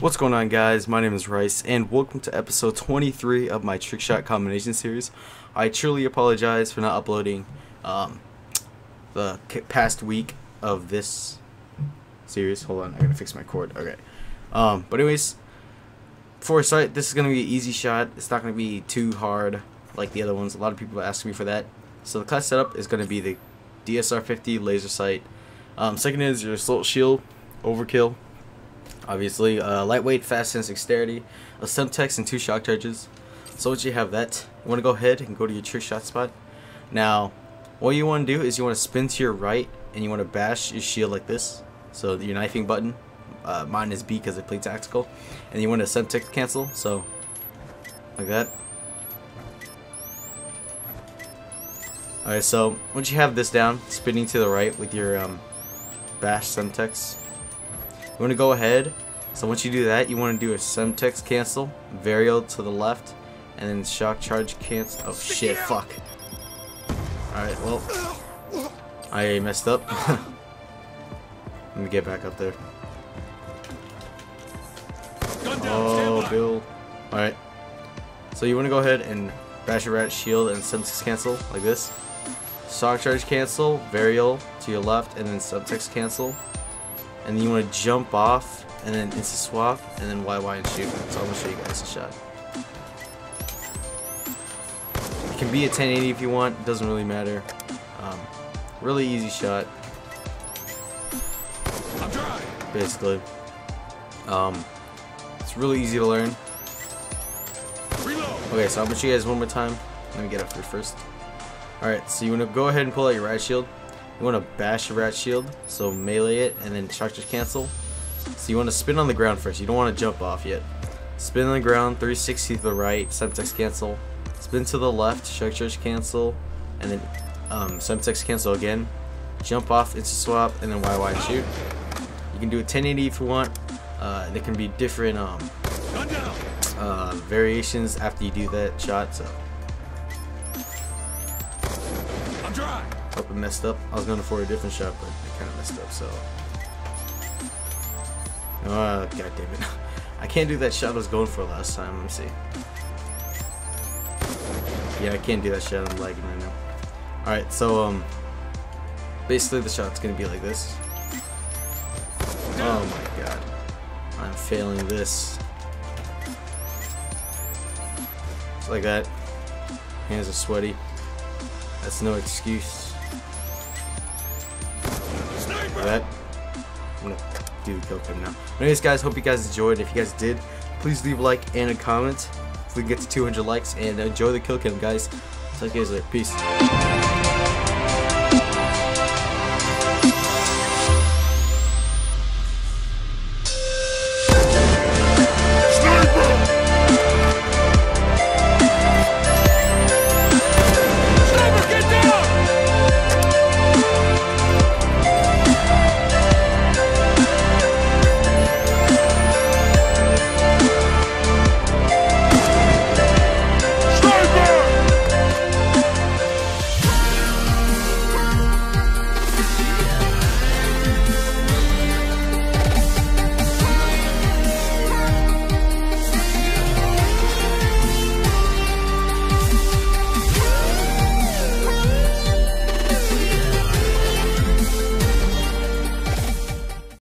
What's going on, guys? My name is Rice and welcome to episode 23 of my trick shot combination series. I truly apologize for not uploading the past week of this series. Hold on, I gotta fix my cord. Okay, but anyways, before I start, this is gonna be an easy shot. It's not gonna be too hard like the other ones. A lot of people are asking me for that. So the class setup is gonna be the DSR 50 laser sight. Second is your assault shield overkill. Obviously, lightweight, fast and dexterity, a Semtex, and 2 shock charges. So once you have that, you want to go ahead and go to your trick shot spot. Now, what you want to do is you want to spin to your right and you want to bash your shield like this. So your knifing button, mine is B because I play tactical, and you want to Semtex cancel. So like that. All right. So once you have this down, spinning to the right with your bash Semtex. You want to go ahead, so once you do that, you want to do a Semtex cancel, Varial to the left, and then shock charge cancel. Oh shit, fuck. Alright, well, I messed up. Let me get back up there. Oh, Bill. Alright. So you want to go ahead and bash your rat shield and Semtex cancel, like this. Shock charge cancel, Varial to your left, and then Semtex cancel. And then you want to jump off, and then insta swap, and then YY and shoot. So I'm gonna show you guys the shot. It can be a 1080 if you want. It doesn't really matter. Really easy shot. Basically, it's really easy to learn. Okay, so I'm gonna show you guys one more time. Let me get up here first. All right, so you want to go ahead and pull out your right shield. You want to bash your rat shield, so melee it, and then shock charge cancel. So you want to spin on the ground first. You don't want to jump off yet. Spin on the ground, 360 to the right, Semtex cancel. Spin to the left, shock charge cancel, and then Semtex cancel again. Jump off, insta swap, and then YY and shoot. You can do a 1080 if you want. There can be different variations after you do that shot. So. I messed up. I was going for a different shot, but I kind of messed up, so. God damn it. I can't do that shot I was going for last time. Let me see. Yeah, I can't do that shot. I'm lagging right now. Alright, so, basically the shot's going to be like this. Oh my god. I'm failing this. Just like that. Hands are sweaty. That's no excuse. That. I'm gonna do the kill cam now. Anyways, guys, hope you guys enjoyed. If you guys did, please leave a like and a comment. If we can get to 200 likes, and enjoy the kill cam, guys. See you guys later. Peace.